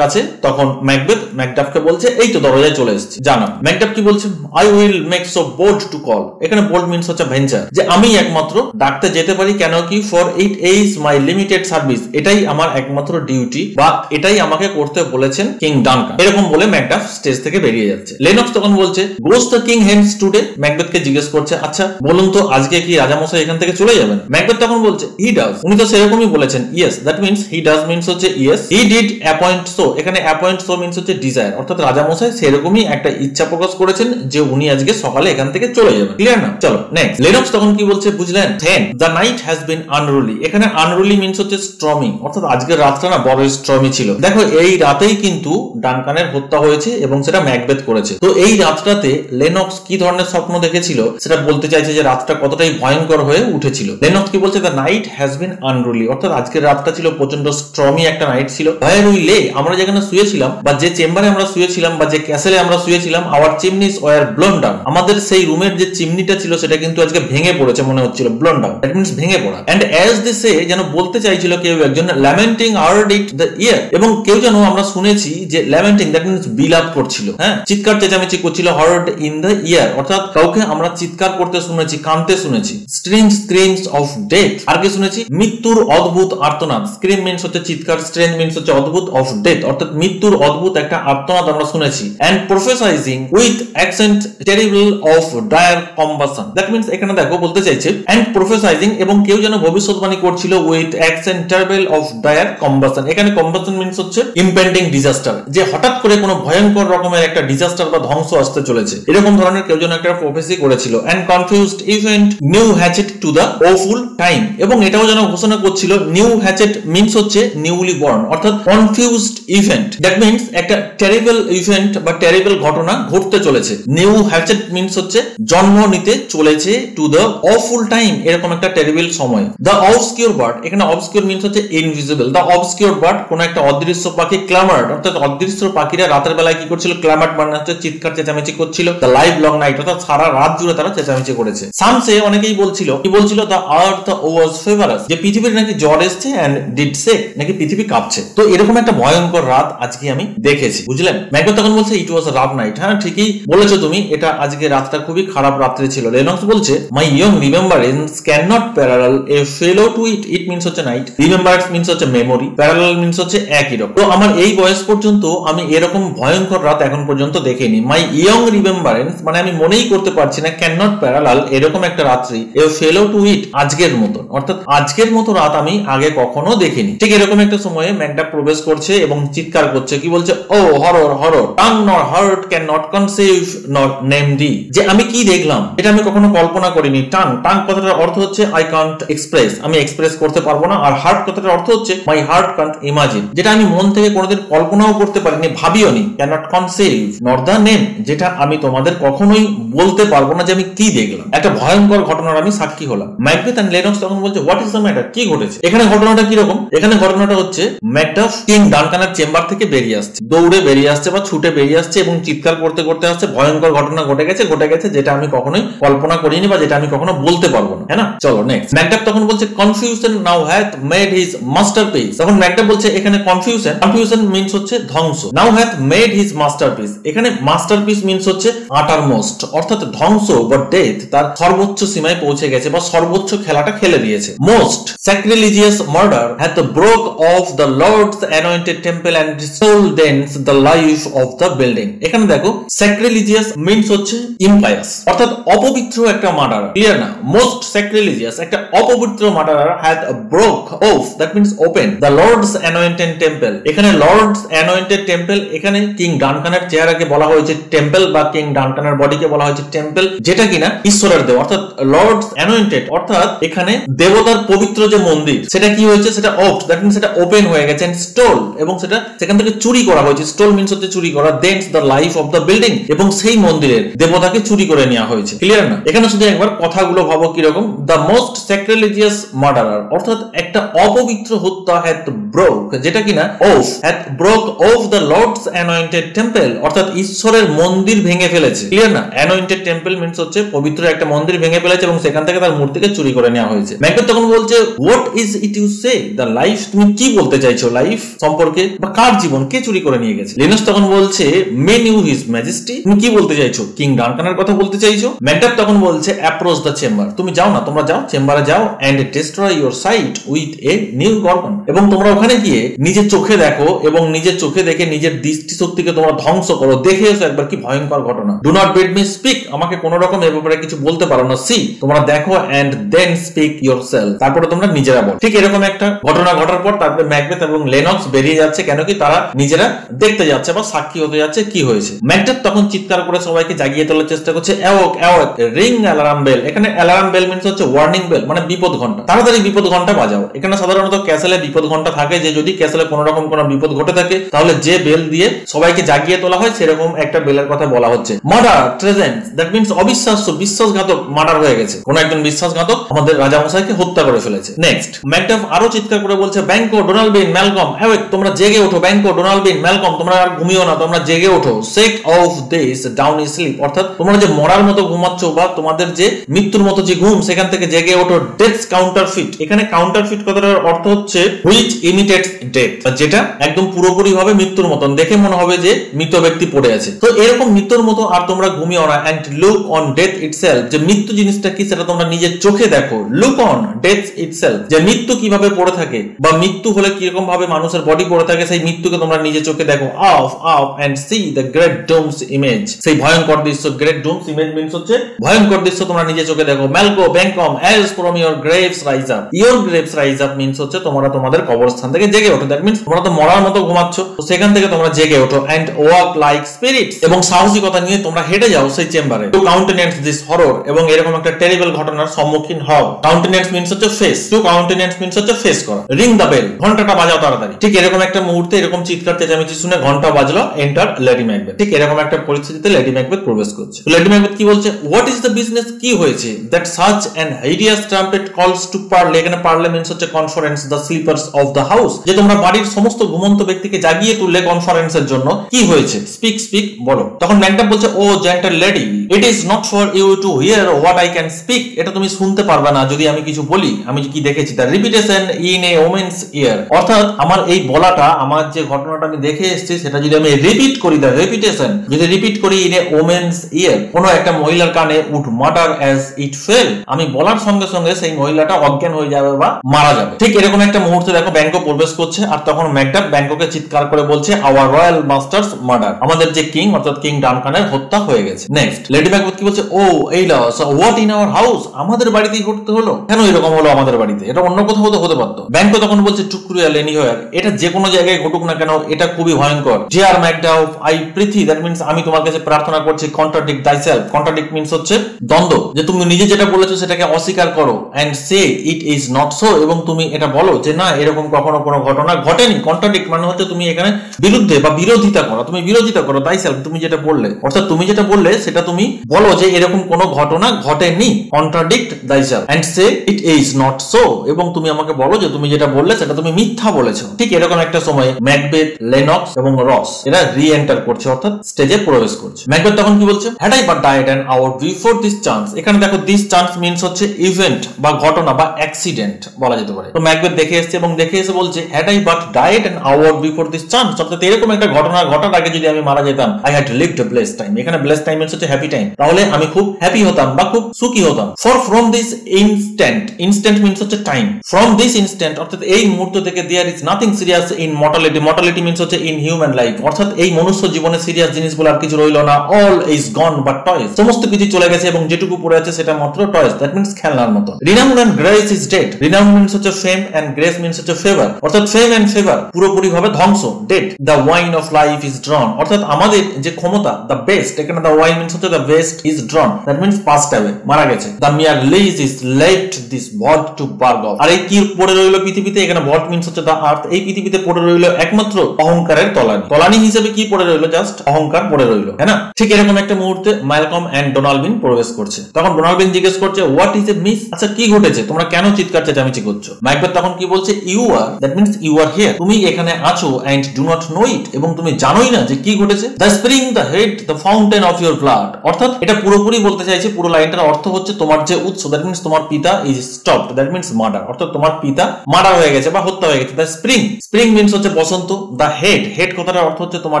কাছে তখন ম্যাকবেথ ম্যাকডাফকে বলছে এই তো দরজায় চলে এসেছি জানো। ম্যাকডাফ কি বলছে I will make so bold to call, এখানে বোল্ড মিন্স হচ্ছে ভেঞ্চার, যে আমি একমাত্র ডাকতে যেতে পারি কেন কি for it is my limited service, এটাই আমার একমাত্র ডিউটি বা এটাই আমাকে করতে বলেছেন কিং ডানকান, এরকম বলে ম্যাকডাফ স্টেজ থেকে বেরিয়ে যাচ্ছে। লেনক্স তখন বলছে goes the king hence today, ম্যাকবেথকে জিজ্ঞেস করছে আচ্ছা বলুন তো আজকে কি রাজামশাই এখান থেকে চলে যাবেন। ম্যাকবেথ তখন বলছে হি ডাজ, উনি তো সেরকমই বলেছেন yes, that means he does means হচ্ছে yes, he did appoint so, এখানে অ্যাপয়েন্ট সো মিন্স হচ্ছে ডিজায়ার, অর্থাৎ রাজামশাই সেরকমই একটা ইচ্ছা প্রকাশ করেছেন যে উনি আজকে সকালে এখান থেকে চলে যাবেন, ক্লিয়ার না। চলো নেক্সট, লেনক্স তখন কি বলছে বুঝলেন then the night has been unruly, এখানে আনরুলি মিন্স হচ্ছে স্টর্মি, অর্থাৎ আজকের রাতটা না বড় স্টর্মি ছিল, দেখো এই রাতেই কিন্তু ডানকানের হত্যা হয়েছে এবং সেটা ম্যাকবেথ করেছে। তো এই রাতটাতে লেনক্স কি ধরনের স্বপ্ন দেখেছিল সেটা বলতে চাইছে যে রাতটা কতটাই ভয়ঙ্কর হয়ে উঠেছিল। লেনক্স কি বলছে the night has been unruly, অর্থাৎ আজকের রাতটা ছিল প্রচন্ড স্টর্মি একটা নাইট ছিল। হোয়ার উই লে, আমরা যেখানে শুয়েছিলাম বা যে চেম্বারে আমরা শুয়েছিলাম বা যে ক্যাসেলে আমরা শুয়েছিলাম, our chimneys were blown down, আমাদের সেই রুমের যে চিমনিটা ছিল সেটা কিন্তু আজকে ভেঙে পড়েছে মনে হচ্ছিল, ব্লোন ডাউন দ্যাট মিন্স ভেঙে পড়া। এন্ড অ্যাজ দে সে, যেন বলতে চাইছিল কেউ একজন, ল্যামেন্টিং হার্ড ইট দ্য ইয়ার, এবং কেউ যেন আমরা শুনেছি যে ল্যামেন্টিং দ্যাট মিন্স বিলাপ করছিল, হ্যাঁ চিৎকার চেঁচামেচি করছিল, হার্ড ইন দ্য ইয়ার অর্থাৎ কাউকে আমরা চিৎকার করতে শুনেছি, কানতে শুনেছি, স্ট্রেঞ্জ স্ক্রিমস অফ ডেথ, আর কি শুনেছি মৃত্যুর অদ্ভুত আর্তনাদ, স্ক্রিম মিন্স হচ্ছে চিৎকার, স্ট্রেঞ্জ মিন্স হচ্ছে অদ্ভুত, অফ ডেথ অর্থাৎ মৃত্যুর অদ্ভুত একটা আর্তনাদ আমরা শুনেছি। And prophesying with accent terrible of dire combustion, that means এখানে দেখো বলতে চাইছে এন্ড প্রফেসাইজিং, এবং কেউ যেন ভবিষ্যৎবাণী করছিল with accent terrible of dire combustion, এখানে কম্বাসন মিন্স হচ্ছে ইমপেন্ডিং ডিজাস্টার, যে হঠাৎ করে কোনো ভয়ঙ্কর রকমের একটা ডিজাস্টার বা ধ্বংস আসতে চলেছে, এরকম ধরনের কেউ যেন একটা প্রফেসি করেছিল। And confused event new hatched to the awful time, এবং এটাও যেন ঘোষণা করছিল নিউ হ্যাচেট মিন্স হচ্ছে নিউলি বর্ন, অর্থাৎ কনফিউজড ইভেন্ট দ্যাট মিন্স একটা টেরিবল ইভেন্ট বা টেরিবল ঘটনা ঘটতে চলেছে, নিউ হ্যাচেট মিন্স হচ্ছে জন্ম নিতে চলেছে টু দ্য অফুল টাইম, এরকম একটা টেরিবল সময়। দ্য অবস্কিউর বার্ড, এখানে অবস্কিউর মিন্স হচ্ছে ইনভিজিবল, দ্য অবস্কিউর বার্ড কোন একটা অদৃশ্য পাখি ক্লামার্ড, অর্থাৎ অদৃশ্য পাখিরা রাতের বেলায় কি করছিল, ক্লামার্ড মানে হচ্ছে চিৎকার চেঁচামেচি করছিল, দ্য লাইভ লং নাইট অর্থাৎ সারা রাত জুড়ে তারা চেঁচামেচি করেছে। সামসে অনেকেই বলছিল কি বলছিল দ্য আর্থ ওয়াজ ফেভারাস, যে পৃথিবীর নাকি জ্বর এসছে এন্ড ডিড সেক, নাকি পৃথিবী কাঁপছে, তো এরকম একটা ভয়ঙ্কর রাত আজকে আমি দেখেছি বুঝলেন। ম্যাকবেথ তখন বলছে ইট ওয়াজ আ রাফ নাইট, হ্যাঁ ঠিকই বলেছো তুমি, এটা আজকে রাতটা খুবই খারাপ রাত্রি ছিল। লেনক্স বলছে my young remembrance can not parallel a fellow to it, it means হচ্ছে নাইট, রিমেম্বারেন্স মিন্স হচ্ছে মেমোরি, প্যারালাল মিন্স হচ্ছে একই রকম, তো আমার এই বয়স পর্যন্ত আমি এরকম ভয়ঙ্কর রাত এখন পর্যন্ত দেখিনি। মাই ইয়ং রিমেম্বারেন্স মানে আমি মনেই করতে পারছি না, ক্যান নট প্যারালাল এরকম একটা রাত্রি, এ ফেলো টু ইট আজকের মতন, অর্থাৎ আজকের মতো রাত আমি আগে কখনো দেখিনি। ঠিক এরকম একটা সময়ে ম্যাকডাফ প্রবেশ করছে এবং চিৎকার করছে, কি বলছে O horror horror, tongue nor heart can not conceive nor name thee, যে আমি কি দেখলাম এটা আমি কখনো কল্পনা করিনি। টাং, টাং কথাটার অর্থ হচ্ছে আই কান্ট এক্সপ্রেস, আমি এক্সপ্রেস করতে পারবো না, আর হার্ট কথাটার অর্থ হচ্ছে মাই হার্ট কান্ট ইমাজিন, যেটা আমি মন থেকে কোনোদিন কল্পনাও করতে পারিনি, ভাবিও নি, can not conceive nor the name, যেটা আমি তোমাদের কখনোই বলতে পারবো না যে আমি কি দেখলাম, একটা ভয়ঙ্কর ঘটনার আমি সাক্ষী হলাম। ম্যাকবেথ এন্ড লেনক্স তখন বলছে হোয়াট ইজ দ্য ম্যাটার, কি ঘটেছে এখানে, ঘটনাটা কিরকম, এখানে ঘটনাটা হচ্ছে ম্যাকডাফ কিং ডানকানের চেম্বার থেকে বেরিয়ে আসছে, দৌড়ে বেরিয়ে আসছে বা ছুটে বেরিয়ে আসছে এবং চিৎকার করতে করতে আসছে, ভয়ঙ্কর ঘটনা ঘটে গেছে যেটা আমি কখনোই কল্পনা করিনি বা যেটা আমি কখনো বলতে পারবো না, হ্যাঁ না। চলো নেক্সট, ম্যাকডাফ তখন বলছে confusion now had made his masterpiece, তখন ম্যাকডাফ বলছে এখানে কনফিউশন, কনফিউশন মিন্স হচ্ছে ধ্বংস, now had made his masterpiece, এখানে মাস্টারপিস মিন্স হচ্ছে আটারমোস্ট অর্থাৎ ধ্বংস বা ডেথ তার সর্বোচ্চ সীমায় পৌঁছে গেছে বা সর্বোচ্চ খেলাটা খেলে দিয়েছে। Most sacrilegious murder had broke off the Lord's anointed temple and stole thence the life of the building, এখানে দেখো sacrilegious means হচ্ছে impious অর্থাৎ অপবিত্র একটা murderer, clear না, most sacrilegious একটা অপবিত্র murderer had broke off that means open the Lord's anointed temple, এখানে Lord's anointed temple, এখানে কিং ডানকানের চেহারাকে বলা হয়েছে টেম্পল বা কিং ডানকানের বডিকে বলা হয়েছে টেম্পল, যেটা কিনা ঈশ্বরের দেব অর্থাৎ Lord's anointed অর্থাৎ এখানে দেবতার পবিত্র যে মন্দির সেটা কি হয়েছে, সেটা open that means সেটা open হয়ে গেছে, and stole এবং সেটা সেখান থেকে চুরি করা হয়েছে, stole means হচ্ছে চুরি করা, thence the life of the building এবং সেই মন্দির মন্দিরের দেবতাকে চুরি করে নেওয়া হয়েছে। ক্লিয়ার না? এখানে শুধু একবার কথাগুলো ভাবো কিরকম, দ্য মোস্ট স্যাক্রিলেজিয়াস মার্ডারার, অর্থাৎ একটা অপবিত্র হত্যা, হ্যাড ব্রোক, যেটা কিনা off had broke off the Lords anointed temple, অর্থাৎ ঈশ্বরের মন্দির ভেঙে ফেলেছে। ক্লিয়ার না? অ্যানয়েন্টেড টেম্পল মিন্স হচ্ছে পবিত্র একটা মন্দির ভেঙে ফেলেছে এবং সেখান থেকে তার মূর্তিকে চুরি করে নেওয়া হয়েছে। ম্যাকবেথ তখন বলছে, what is it you say, the life, তুমি কি বলতে চাইছো লাইফ সম্পর্কে, বা কার জীবন কে চুরি করে নিয়ে গেছে? লেনক্স তখন বলছে, মে নিউ হিজ ম্যাজেস্টি, তুমি কি বলতে চাইছো, কিং ডানকানের কথা বলতে চাইছো? ম্যাকডাফ তখন বলছে, অ্যাপ্রোচ দ্য চেম্বার, তুমি যাও না, তোমরা যাও চেম্বারে যাও, and destroy your sight with a new gorgon, এবং তোমরা ওখানে গিয়ে নিজের চোখে দেখো এবং নিজের চোখে দেখে নিজের দৃষ্টিশক্তিকে তোমরা ধ্বংস করো, দেখে এসো একবার কি ভয়ঙ্কর ঘটনা। Do not bid me speak, আমাকে কোন রকম এ ব্যাপারে কিছু বলতে পারো না, সি, তোমরা দেখো, এন্ড দেন স্পিক ইয়োরসেলফ, তারপরে তোমরা নিজেরা বল। ঠিক এরকম একটা ঘটনা ঘটার পর তারপরে ম্যাকবেথ এবং লেনক্স বেরিয়ে যাচ্ছে, কেন কি তারা নিজেরা দেখতে যাচ্ছে বা সাক্ষী হতে যাচ্ছে কি হয়েছে। ম্যাকবেথ তখন চিৎকার করে সবাইকে জাগিয়ে তোলার চেষ্টা করছে, awake awake, ring alarm bell, এখানে অ্যালার্ম বেল মিন্স হচ্ছে ওয়ার্নিং বেল, মানে বিপদ ঘন্টা, তাড়াতাড়ি বিপদ ঘন্টা বাজাও। এখানে সাধারণত ক্যাসেলে বিপদ ঘন্টা থাকে, যে যদি ক্যাসেলে কোন রকম কোন বিপদ ঘটে থাকে তাহলে যে বেল দিয়ে সবাইকে জাগিয়ে তোলা হয় সেরকম একটা বেলের কথা বলা হচ্ছে। মার্ডার ট্রেজেন্স, দ্যাট মিন্স অবিশ্বাস্য, বিশ্বাসঘাতক মার্ডার হয়ে গেছে, কোন একজন বিশ্বাসঘাতক আমাদের রাজা মশাইকে হত্যা করে ফেলেছে। নেক্সট ম্যাকডাফ আরো চিৎকার করে বলছে, ব্যাঙ্কো, ডোনালবেন, ম্যালকম, অ্যাওয়েক, তোমরা জেগে ওঠো, ব্যাঙ্কো, ডোনালবেন, ম্যালকম, তোমরা আর ঘুমিও না, তোমরা জেগে ওঠো, shake off this down sleep, অর্থাৎ তোমরা যে মরার মতো ঘুমাচ্ছ বা তোমাদের যে মৃত্যুর মতো যে ঘুম সেখান থেকে জেগে ওঠো, ডেথস কাউন্টারফিট, এখানে কাউন্টারফিট কথাটার অর্থ হচ্ছে হুইচ ইমিটেটস ডেথ, যেটা একদম পুরোপুরি ভাবে মৃত্যুর মতন, দেখে মনে হবে যে মৃত ব্যক্তি পড়ে আছে। তো এরকম মৃত্যুর মতো আর তোমরা ঘুমিও না, and look on death itself, যে মৃত্যু জিনিসটা কি সেটা তোমরা নিজের চোখে দেখো, লুক অন ডেথ ইটসেলফ, যে মৃত্যু কিভাবে পড়ে থাকে বা মৃত্যু হলে কিরকম ভাবে মানুষের বডি পড়ে থাকে সেই মৃত্যুকে তোমরা নিজের চোখে দেখো, off off and see the great doom's image, সেই ভয়ঙ্কর দৃশ্য, গ্রেট ডোমস ইমেজ মিনস হচ্ছে ভয়ঙ্কর দৃশ্য, তোমরা নিজের চোখে দেখো। Malcolm, Banquo, else from your graves rise up, your graves rise up means হচ্ছে তোমরা তোমাদের কবরস্থান থেকে জেগে ওঠো, দ্যাট মিনস তোমরা তো মরার মতো ঘুমাচ্ছ, তো সেখান থেকে তোমরা জেগে ওঠো, এন্ড ওয়াক লাইক স্পিরিটস, এবং সাহসিকতা নিয়ে তোমরা হেঁটে যাও সেই চেম্বারে, টু কাউন্টেন্যান্স দিস হরর, এবং এরকম একটা টেরিবল ঘটনার সম্মুখীন হও। কাউন্টেন্যান্স মিনস হচ্ছে ফেস, টু কাউন্টেন্যান্স মিনস হচ্ছে ফেস করা, রিং দ্য বেল, ঘন্টাটা বাজাও তাড়াতাড়ি। ঠিক এরকম একটা মুহূর্তে এরকম চিৎকার চেঁচামেচি শুনে ঘন্টা বাজলো, এন্টার লেডি ম্যাকবেথ, ঠিক এরকম একটা পরিস্থিতিতে লেডি ম্যাকবেথ প্রবেশ করছে। লেডি ম্যাকবেথ কি বলছে, হোয়াট ইজ দ্য বিজনেস, কি হয়েছে, that such an hideous trumpet calls to parley, এখানে পার্লে মিনস হচ্ছে conference, the sleepers of the house, যে তোমরা বাড়ির সমস্ত ঘুমন্ত ব্যক্তিকে জাগিয়ে তুললে কনফারেন্সের জন্য, কি হয়েছে, স্পিক স্পিক বলো। তখন ম্যাকডাফ বলছে, O gentle lady, it is not for you to hear what I can speak, এটা তুমি শুনতে পারবে না যদি আমি কিছু বলি, আমি কি দেখেছি, the repetition in a woman's ear, অর্থাৎ আমার এই বলাটা, আমার যে ঘটনাটা আমি দেখে এসেছি সেটা যদি আমি রিপিট করি, দ্য রিপিটেশন, যদি রিপিট করি, ইন এ ওমেন্স ইয়ার, কোনো একটা মহিলার কানে, would murder as it fell, আমি বলার সঙ্গে সঙ্গে সেই মহিলাটা অজ্ঞান হয়ে যাবে বা মারা যাবে। ঠিক এরকম একটা মুহূর্তে দেখো ব্যাঙ্কো প্রবেশ করছে, আর তখন ম্যাকডাফ ব্যাঙ্কোকে চিৎকার করে বলছে, আওয়ার রয়্যাল মাস্টার্স মার্ডার, আমাদের যে কিং অর্থাৎ কিং ডানকানের হত্যা হয়ে গেছে। নেক্সট লেডি ম্যাকবেথ কি বলছে, O alas, what in our house, আমাদের বাড়িতেই ঘটতে হলো, কেন এরকম হলো আমাদের বাড়িতে, এটা অন্য কোথাও তো হতে পারতো। ব্যাঙ্কো তখন বলছে, টুকরিয়া লেনি হয়ার, এটা যে কোনো জায়গায় ঘটুক না কেন এটা খুবই ভয়ঙ্কর। Dear Macduff I prithee, that means আমি তোমার কাছে প্রার্থনা করছি, কন্ট্রাডিক্ট দাইসেলফ, কন্ট্রাডিক্ট মিনস হচ্ছে দ্বন্দ্ব, যে তুমি নিজে যেটা বলেছো সেটাকে অস্বীকার করো, and say it is not so, এবং তুমি এটা বলো যে না এরকম কখনো কোনো ঘটনা ঘটেনি। কন্ট্রাডিক্ট মানে হচ্ছে তুমি এখানে বিরুদ্ধে বা বিরোধিতা করো, তুমি বিরোধিতা করো দাইসেলফ, তুমি যেটা বললে, অর্থাৎ তুমি যেটা বললে সেটা তুমি বলো যে এরকম কোনো ঘটনা ঘটেনি, contradict thyself and say it is not so, এবং তুমি আমাকে বলো যে তুমি যেটা বললে সেটা তুমি মিথ্যা বলেছো। ঠিক এরকম একটা সময়ে ম্যাকবেথ, লেনক্স এবং রস এরা রিএন্টার করছে, অর্থাৎ স্টেজে প্রবেশ করছে। ম্যাকবেথ তখন কি বলছে, had I but died an hour before this chance, এখানে দেখো দিস চান্স মিনস হচ্ছে ইভেন্ট বা ঘটনা বা অ্যাক্সিডেন্ট বলা যেতে পারে। তো ম্যাকবেথ দেখে এসেছে এবং দেখে এসে বলছে, had I but died an hour before this chance, অর্থাৎ এরকম একটা ঘটনা ঘটার আগে যদি আমি মারা যেতাম, I had lived a blessed time, এখানে ব্লেসড টাইম হচ্ছে হ্যাপি টাইম, তাহলে আমি খুব হ্যাপি হতাম বা খুব সুখী হতাম। For from this instant, instant means হচ্ছে টাইম, ফ্রম দিস ইনস্ট্যান্ট অর্থাৎ এই মুহূর্ত থেকে there is nothing serious in mortality, mortality means হচ্ছে ইন হিউম্যান লাইফ, অর্থাৎ এই মনুষ্য জীবনে সিরিয়াস জিনিস বলে আর কিছু রইল না, all is gone but toys, সমস্ত কিছু চলে গেছে এবং যেটুকু পড়ে আছে সেটা মাত্র টয়েস, দ্যাট মিনস খেলনার মতো। Renown and grace is dead, renown means হচ্ছে ফেম এন্ড গ্রেস মিনস হচ্ছে ফেভার, অর্থাৎ ফেম এন্ড ফেভার পুরোপুরি ভাবে ধ্বংস, dead. The wine of life is drawn, অর্থাৎ আমাদের যে ক্ষমতা, দ্য বেস্ট, এখানে দ্য ওয়াইন মিনস হচ্ছে the best is drawn, that means passed away, মারা গেছে। The mere lees is left this vault to brag, আর এই কি পড়ে রইল পৃথিবীতে, এখানে ভড মিনস হচ্ছে দ্য আর্থ, এই পৃথিবীতে পড়ে রইল একমাত্র অহংকারের তলানি, তলানি হিসেবে কি পড়ে রইল, জাস্ট অহংকার পড়ে রইল, হ্যাঁ না? ঠিক এরকম একটা মুহূর্তে ম্যালকম এন্ড ডোনাল্ডবিন প্রবেশ করছে। তখন ডোনাল্ডবিন জিজ্ঞেস করছে হোয়াট ইজ এ মিস, আচ্ছা কি ঘটেছে, তোমরা কেন চিৎকার চেঁচামেচি করছো? ম্যাকবেথ তখন কি বলছে you are, that means you are here, তুমি এখানে আছো and do not know it, এবং তুমি জানোই না যে কি ঘটেছে। The spring, the head, the fountain of your blood, অর্থাৎ এটা পুরোপুরি বলতে চাইছে, পুরো লাইনটার অর্থ হচ্ছে তোমার যে উৎস, দ্যাট মিন্স তোমার পিতা, is stopped, that means murder, অর্থাৎ তোমার পিতা মার্ডার হয়ে গেছে বা হত্যা হয়ে গেছে। দ্য স্প্রিং, স্প্রিং মিন্স হচ্ছে বসন্ত। দ্য হেড, হেড কথাটার অর্থ হচ্ছে তোমার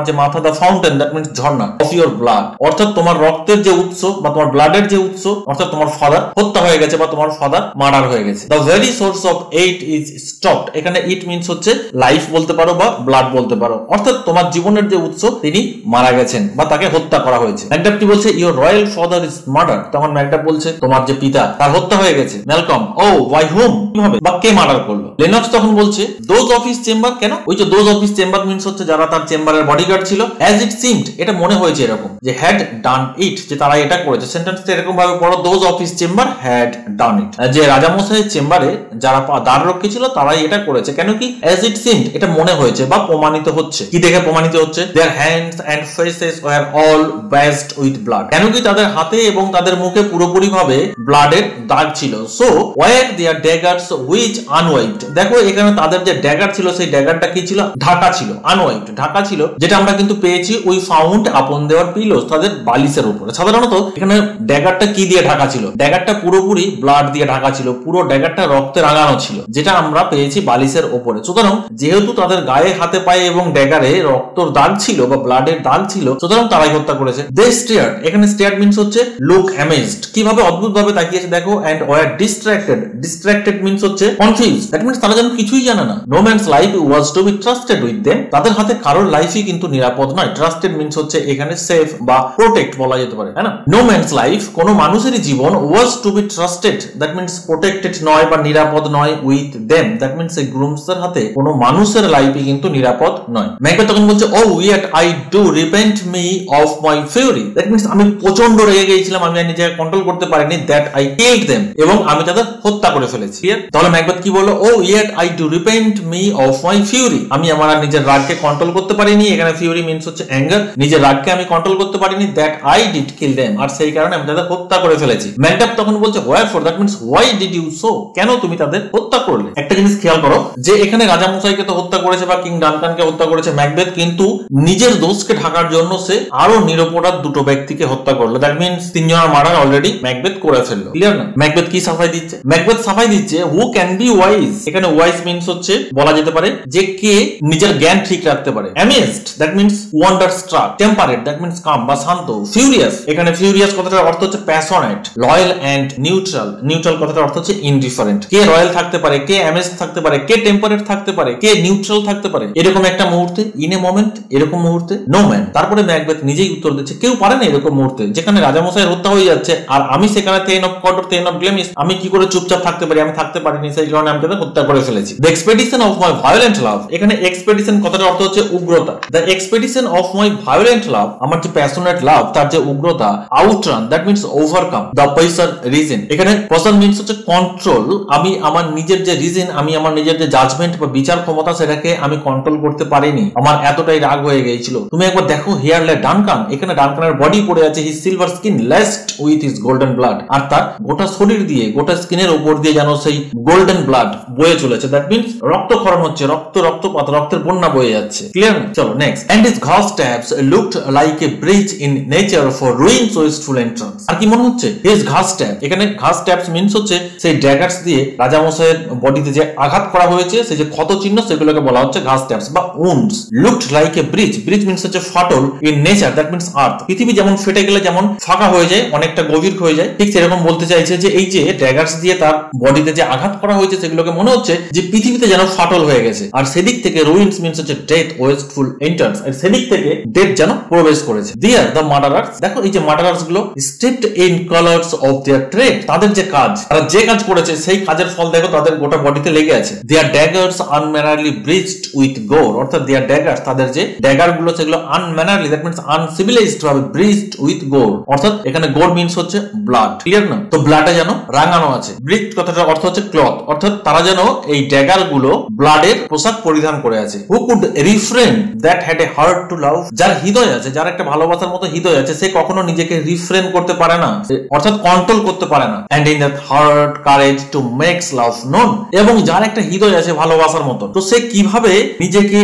যে মাথা, দ্য ফাউন্টেন দ্যাট মিন্স ঝর্ণা, অফ ইউর ব্লাড, অর্থাৎ তোমার রক্তের যে উৎস বা তোমার ব্লাডের যে উৎস, অর্থাৎ তোমার ফাদার হত্যা হয়ে গেছে বা তোমার ফাদার মার্ডার হয়ে গেছে। The very source of it is stopped, এখানে ইট মিন্স হচ্ছে লাইফ বলতে পারো বা ব্লাড বলতে পারো, অর্থাৎ তোমার জীবনের যে উৎস তিনি মারা গেছেন বা তাকে হত্যা করা হয়েছে। ম্যাকডাফ কি বলছে your royal father is murder, তখন ম্যাকডাফ বলছে তোমার যে পিতা তার হত্যা হয়ে গেছে। ম্যালকম ও বাই হোম, কিভাবে বা কে মার্ডার করলো? লেনক্স তখন বলছে দোজ অফিস চেম্বার, কেন ওই যে দোজ অফিস চেম্বার মিন্স হচ্ছে যারা তার চেম্বারের বডিগার্ড ছিল। অ্যাজ ইট সিমড, এটা মনে হয়েছে এরকম যে হ্যাড ডান ইট, যে তারা এটা করেছে। সেন্টেন্সটা এরকম ভাবে পড়ো those office chamber had done it, যে রাজামশাইয়ের চেম্বারে যারা দ্বাররক্ষী ছিল তারাই এটা করেছে। কেন কি অ্যাজ ইট সিমড, এটা মনে হয়েছে বা প্রমাণিত হচ্ছে। কি দেখে প্রমাণিত হচ্ছে? Their hands and faces were all badged with blood, কেন কি তাদের হাতে এবং তাদের মুখে পুরোপুরি ভাবে ব্লাডের দাগ ছিল। So were their daggers which unwiped, দেখো এখানে তাদের যে ড্যাগার ছিল সেই ড্যাগারটা কি ছিল? ঢাকা ছিল, আনওয়াইপড ঢাকা ছিল, যেটা আমরা কিন্তু পেয়েছি ওই ফাউন্ড আপন দেওয়ার পিলোস, তাদের বালিশের উপরে। সাধারণত এখানে ড্যাগারটা কি দিয়ে ঢাকা ছিল? ড্যাগারটা পুরোপুরি ব্লাড দিয়ে ঢাকা ছিল, পুরো ড্যাগারটা রক্তে রাঙানো ছিল, যেটা আমরা পেয়েছি বালিশের উপরে। সুতরাং যেহেতু তাদের গায়ে, হাতে, পায়ে এবং ড্যাগারে রক্তর দাগ ছিল বা ব্লাডের দাগ ছিল, সুতরাং তারাই হত্যা করেছে। দে স্টেয়ার্ড, এখানে স্টেয়ার্ড মিন্স হচ্ছে লুক অ্যামেজড, কিভাবে অদ্ভুত ভাবে তাকিয়েছে দেখো। And were distracted, distracted means হচ্ছে কনফিউজড, দ্যাট মিন্স তারা যেন কিছুই জানে না। No man's life was to be trusted with them, তাদের হাতে কারোর লাইফই কিন্তু নিরাপদ নয়। ট্রাস্টেড মিন্স হচ্ছে এখানে সেফ বা প্রোটেক্ট বলা যেতে পারে, হ্যাঁ না? নো ম্যানস লাইফ, কোনো মানুষেরই জীবন, was to be trusted that means protected নয় বা নিরাপদ নয়, উইথ দেম দ্যাট মিন্স এই গ্রুমসের হাতে কোনো মানুষের লাইফই কিন্তু নিরাপদ নয়। ম্যাকবেথ তখন বলছে O yet I do repent me of my fury, that means আমি প্রচন্ড রেগে গিয়েছিলাম, আমি নিজেকে কন্ট্রোল করতে পারিনি, দ্যাট আই কিলড দেম, এবং আমি তাদের হত্যা করে ফেলেছি। তাহলে ম্যাকবেথ কি বললো? O yet I do repent me of my fury, আমি আমার নিজের রাগকে কন্ট্রোল করতে পারিনি, এখানে ফিউরি মিন্স হচ্ছে অ্যাঙ্গার, নিজের রাগকে আমি কন্ট্রোল করতে পারিনি, that I did kill them, আর সেই কারণে আমি তাদের হত্যা করে ফেলেছি। ম্যাকডাফ তখন বলছে wherefore, that means why did you so, কেন তুমি তাদের হত্যা করলে? একটা জিনিস খেয়াল করো যে এখানে রাজামশাইকে তো হত্যা করেছে বা কিং ডানকানকে হত্যা করেছে ম্যাকবেথ, কিন্তু নিজের দোষকে ঢাকার জন্য সে আরো নিরপরাধ দুটো ব্যক্তিকে হত্যা করলো, দ্যাট মিন্স তিনজনের মার্ডার অলরেডি ম্যাকবেথ করে ফেললো, ক্লিয়ার না? ম্যাকবেথ কি সাফাই দিচ্ছে? ম্যাকবেথ সাফাই দিচ্ছে হু ক্যান বি ওয়াইজ, এখানে ওয়াইজ মিন্স হচ্ছে বলা যেতে পারে যে কে নিজের জ্ঞান ঠিক রাখতে পারে। Amazed that means wonderstruck, temperate that means calm বা শান্ত। ফিউরিয়াস, এখানে ফিউরিয়াস কথাটার অর্থ হচ্ছে passionate. Loyal and neutral, neutral কথাটার অর্থ হচ্ছে ইনডিফারেন্ট, কে রয়্যাল থাকতে পারে, কে অ্যামেজড থাকতে পারে, কে টেম্পারেট থাকতে পারে, কে নিউট্রাল থাকতে পারে। এরকম একটা মুহূর্তে, ইন এ মোমেন্ট, এরকম মুহূর্তে নো ম্যান, তারপরে ম্যাকবেথ নিজেই উত্তর দিচ্ছে কেউ পারে না এরকম মুহূর্তে যেখানে রাজামশাই হত্যা হয়ে যাচ্ছে আর আমি সেখানে thane of Cawdor, thane of Glamis, আমি কি করে চুপচাপ থাকতে পারি? আমি থাকতে পারিনি, সেই কারণে আমি তাদের হত্যা করে ফেলেছি। The expedition of my violent love, এখানে এক্সপেডিশন কথাটার অর্থ হচ্ছে উগ্রতা। The expedition of my violent love, আমার যে প্যাশনেট লাভ, তার যে উগ্রতা, outran that means overcome. The pauser reason, এখানে পয়সার মিন্স হচ্ছে কন্ট্রোল, আমি আমার নিজের যে রিজন, আমি আমার নিজের যে জাজমেন্ট বা বিচার ক্ষমতা, সেটাকে আমি কন্ট্রোল করতে পারিনি, আমার এতটাই রাগ হয়ে গিয়েছিল। তুমি একবার দেখো হিয়ার লে ডানকান, এখানে ডানকানের বডি পড়ে আছে, his silver skin laced with his golden blood, আর তার গোটা শরীর দিয়ে, গোটা স্কিনের উপর দিয়ে যেন সেই গোল্ডেন ব্লাড বয়ে চলেছে, দ্যাট মিন্স রক্তক্ষরণ হচ্ছে, রক্তপাত, রক্তের বন্যা বয়ে যাচ্ছে, ক্লিয়ার? চলো next. And his gashed stabs looked like a breach in nature for ruin wasteful entrance, আর কি মনে হচ্ছে? হিজ ঘস ট্যাব, এখানে ঘস ট্যাবস মিন্স হচ্ছে সেই ড্যাগার্স দিয়ে রাজামশাইয়ের বডিতে যে আঘাত করা হয়েছে, সেই যে ক্ষত চিহ্ন, সেগুলোকে বলা হচ্ছে ঘস ট্যাবস বা wounds. Looked like a breach, breach means হচ্ছে ফাটল, in nature that means earth, পৃথিবী যেমন ফেটে গেলে যেমন ফাঁকা হয়ে যায়, অনেকটা গভীর হয়ে যায়, ঠিক সেরকম বলতে চাইছে যে এই যে ড্যাগার্স দিয়ে তার বডিতে যে আঘাত করা হয়েছে, সেগুলোকে মনে হচ্ছে যে পৃথিবীতে যেন ফাটল হয়ে গেছে। আর সেদিক থেকে রুইনস মিন্স হচ্ছে ডেথ ওয়েস্টফুল এন্ট্রান্স, আর সেদিক থেকে ডেথ যেন প্রবেশ করেছে। দেয়ার দ্য মার্ডারার্স, দেখো এই যে মার্ডারার্স গুলো stripped in colours of their trade, তাদের যে কাজ, তারা যে কাজ করেছে সেই কাজের ফল দেখো তাদের গোটা বডিতে লেগে আছে। Their daggers unmannerly breeched with gore, অর্থাৎ দেয়ার ড্যাগার্স, তাদের যে ড্যাগার গুলো সেগুলো আনম্যানারলি দ্যাট মিন্স আনসিভিলাইজড ভাবে ব্রিজড উইথ গোর, অর্থাৎ এখানে গোর মিন্স হচ্ছে ব্লাড, ক্লিয়ার না? তো ব্লাডে যেন রাঙানো আছে। ব্রিজ কথাটার অর্থ হচ্ছে ক্লথ, অর্থাৎ তারা যেন এই ড্যাগার গুলো ব্লাডের পোশাক পরিধান করে আছে। Who could refrain that had a heart to love, যার হৃদয় আছে, যার একটা ভালোবাসা অবস্থার মতো হৃদয় আছে, সে কখনো নিজেকে রিফ্রেন করতে পারে না, অর্থাৎ কন্ট্রোল করতে পারে না। And in that heart courage to makes love known, এবং যার একটা হৃদয় আছে ভালোবাসার মতো, তো সে কিভাবে নিজেকে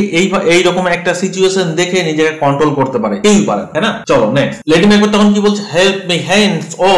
এই রকম একটা সিচুয়েশন দেখে নিজেকে কন্ট্রোল করতে পারে, কেউই পারে না, তাই না? চলো নেক্সট। লেডি ম্যাকবেথ তখন কি বলছে? হেল্প মি হ্যান্ডস, ও